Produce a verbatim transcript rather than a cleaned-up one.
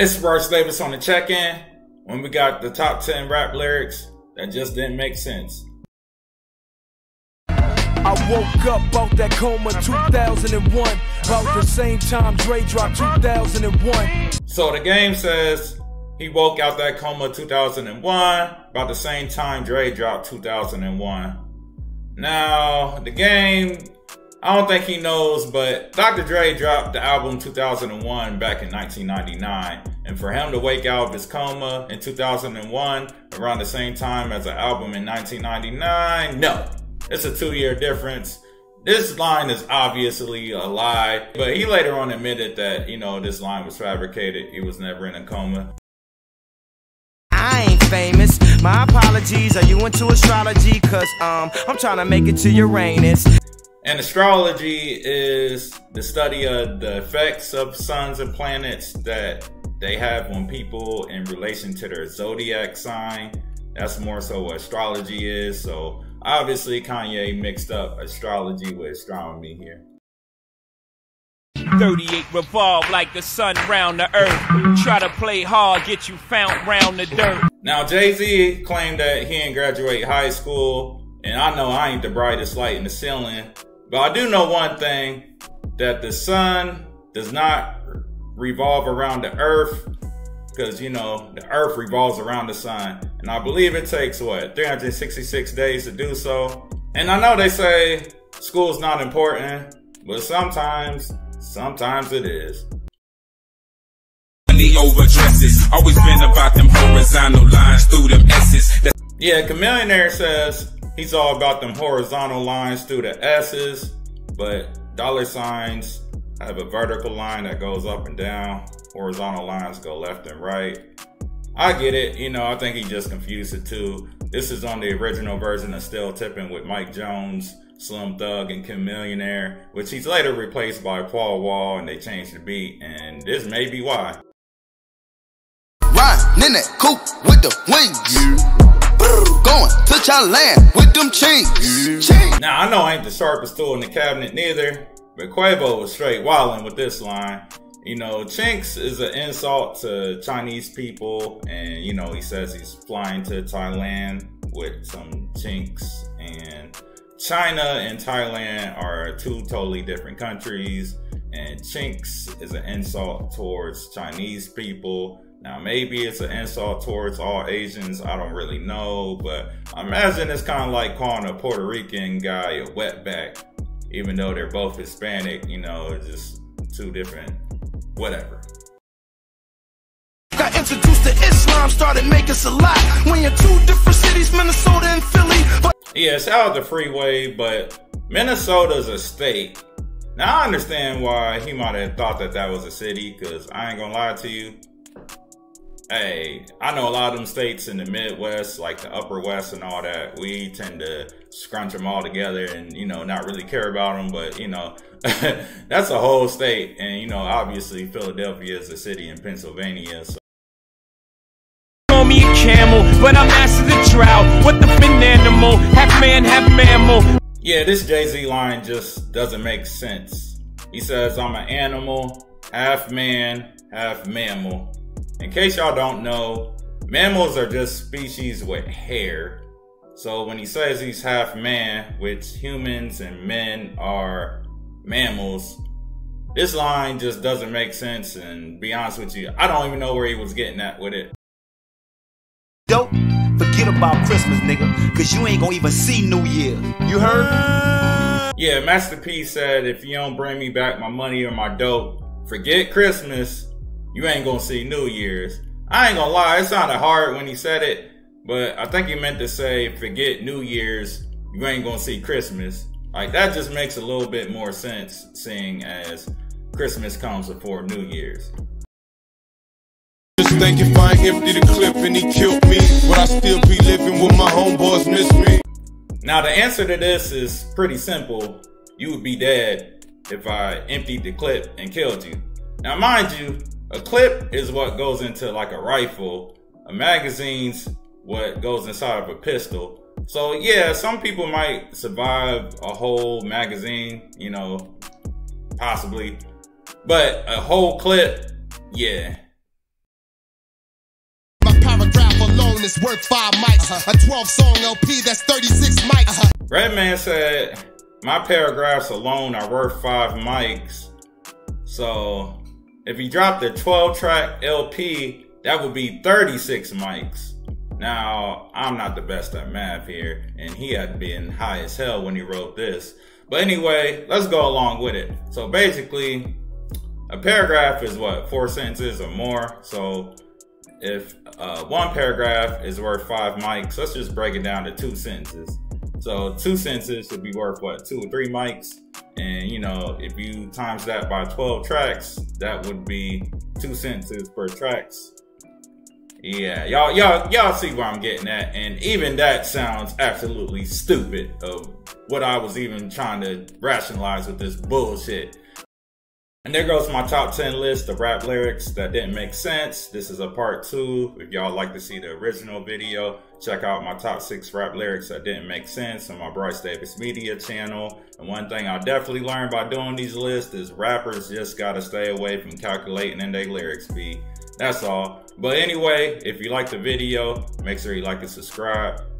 It's Bryce Davis on the check-in when we got the top ten rap lyrics that just didn't make sense. I woke up out that coma two thousand one, about the same time Dre dropped two thousand one. So The Game says he woke out that coma two thousand one, about the same time Dre dropped two thousand one. Now, The Game, I don't think he knows, but Doctor Dre dropped the album two thousand one back in nineteen ninety-nine. And for him to wake out of his coma in two thousand one, around the same time as an album in nineteen ninety-nine, no. It's a two-year difference. This line is obviously a lie, but he later on admitted that, you know, this line was fabricated. He was never in a coma. I ain't famous. My apologies. Are you into astrology? Cause um, I'm trying to make it to Uranus. And astrology is the study of the effects of suns and planets that they have on people in relation to their zodiac sign. That's more so what astrology is. So obviously Kanye mixed up astrology with astronomy here. thirty-eight revolve like the sun round the earth. Try to play hard, get you found round the dirt. Now Jay-Z claimed that he didn't graduate high school, and I know I ain't the brightest light in the ceiling, but I do know one thing, that the sun does not revolve around the earth, because, you know, the earth revolves around the sun. And I believe it takes, what, three hundred sixty-six days to do so. And I know they say school's not important, but sometimes, sometimes it is. Always been about them horizontal lines through them S's. Yeah, Chamillionaire says he's all about them horizontal lines through the S's, but dollar signs have a vertical line that goes up and down. Horizontal lines go left and right. I get it. You know, I think he just confused it too. This is on the original version of Still Tippin' with Mike Jones, Slim Thug, and Chamillionaire, which he's later replaced by Paul Wall, and they changed the beat, and this may be why. Riding in that coupe with the wings. Going to China land with them chains. Now, I know I ain't the sharpest tool in the cabinet neither, but Quavo was straight wildin' with this line. You know, chinks is an insult to Chinese people, and, you know, he says he's flying to Thailand with some chinks, and China and Thailand are two totally different countries, and chinks is an insult towards Chinese people. Now, maybe it's an insult towards all Asians, I don't really know, but I imagine it's kind of like calling a Puerto Rican guy a wetback, even though they're both Hispanic. You know, it's just two different whatever. Got introduced to Islam, started making us a lot. When you're two different cities, Minnesota and Philly. But yeah, shout out the freeway, but Minnesota's a state. Now I understand why he might have thought that that was a city, because I ain't gonna lie to you. Hey, I know a lot of them states in the Midwest, like the Upper West and all that, we tend to scrunch them all together and, you know, not really care about them, but, you know, that's a whole state. And, you know, obviously Philadelphia is a city in Pennsylvania. So. Call me a camel, but I'm asked the drought. What the fin animal, half man, half mammal. Yeah, this Jay-Z line just doesn't make sense. He says, I'm an animal, half man, half mammal. In case y'all don't know, mammals are just species with hair. So when he says he's half man, which humans and men are mammals, this line just doesn't make sense, and be honest with you, I don't even know where he was getting at with it. Don't forget about Christmas, nigga, cause you ain't gonna even see New Year. You heard? Yeah, Master P said, if you don't bring me back my money or my dope, forget Christmas. You ain't gonna see New Year's. I ain't gonna lie, it sounded hard when he said it, but I think he meant to say, forget New Year's, you ain't gonna see Christmas. Like, that just makes a little bit more sense, seeing as Christmas comes before New Year's. Just think if I emptied the clip and he killed me, would I still be living with my homeboys miss me? Now, the answer to this is pretty simple. You would be dead if I emptied the clip and killed you. Now, mind you, a clip is what goes into like a rifle. A magazine's what goes inside of a pistol. So yeah, some people might survive a whole magazine, you know, possibly. But a whole clip, yeah. tune is worth five mics. Uh-huh. A twelve song L P, that's thirty-six mics. Uh-huh. Redman said, my paragraphs alone are worth five mics. So if he dropped a twelve track L P, that would be thirty-six mics. Now, I'm not the best at math here, and he had been high as hell when he wrote this. But anyway, let's go along with it. So basically, a paragraph is what, four sentences or more. So if uh, one paragraph is worth five mics, let's just break it down to two sentences. So two sentences should be worth what, two or three mics. And you know, if you times that by twelve tracks, that would be two sentences per tracks. Yeah, y'all y'all y'all see where I'm getting at, and even that sounds absolutely stupid of what I was even trying to rationalize with this bullshit. And there goes my top ten list of rap lyrics that didn't make sense. This is a part two. If y'all like to see the original video, check out my top six rap lyrics that didn't make sense on my Bryce Davis Media channel. And one thing I definitely learned by doing these lists is rappers just gotta stay away from calculating in their lyrics be. That's all. But anyway, if you like the video, make sure you like and subscribe.